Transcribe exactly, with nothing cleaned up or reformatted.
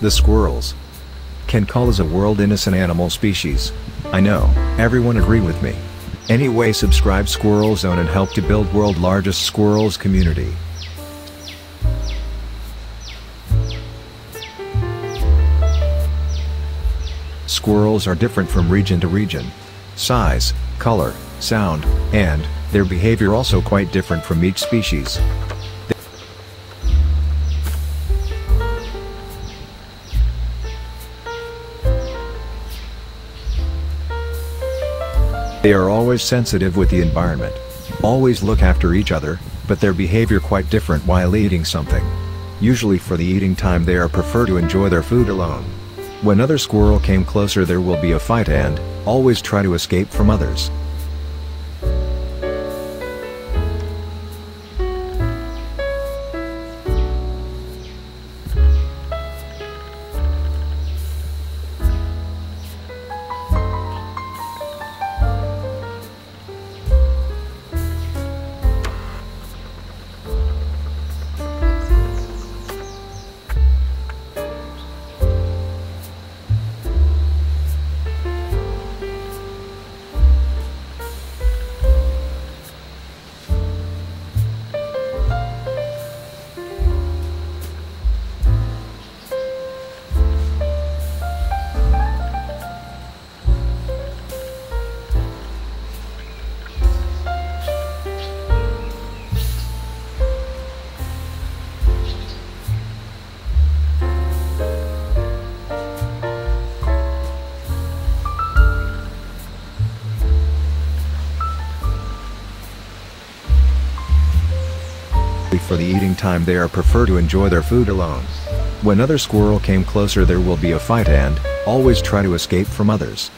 The squirrels. Cancale is a world-innocent animal species. I know, everyone agree with me. Anyway, subscribe Squirrels Zone and help to build world largest squirrels community. Squirrels are different from region to region. Size, color, sound, and their behavior also quite different from each species. They are always sensitive with the environment, always look after each other, but their behavior quite different while eating something. Usually for the eating time they are prefer to enjoy their food alone. When other squirrel came closer there will be a fight and always try to escape from others. For the eating time they are prefer to enjoy their food alone. When other squirrel came closer there will be a fight and always try to escape from others.